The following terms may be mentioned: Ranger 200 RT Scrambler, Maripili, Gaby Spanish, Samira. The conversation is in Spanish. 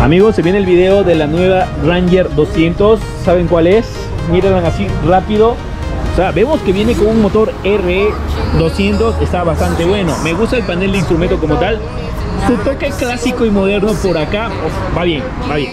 Amigos, se viene el video de la nueva Ranger 200. ¿Saben cuál es? Mírenla así rápido. O sea, vemos que viene con un motor R200. Está bastante bueno. Me gusta el panel de instrumento como tal. Su toque clásico y moderno por acá. Va bien, va bien.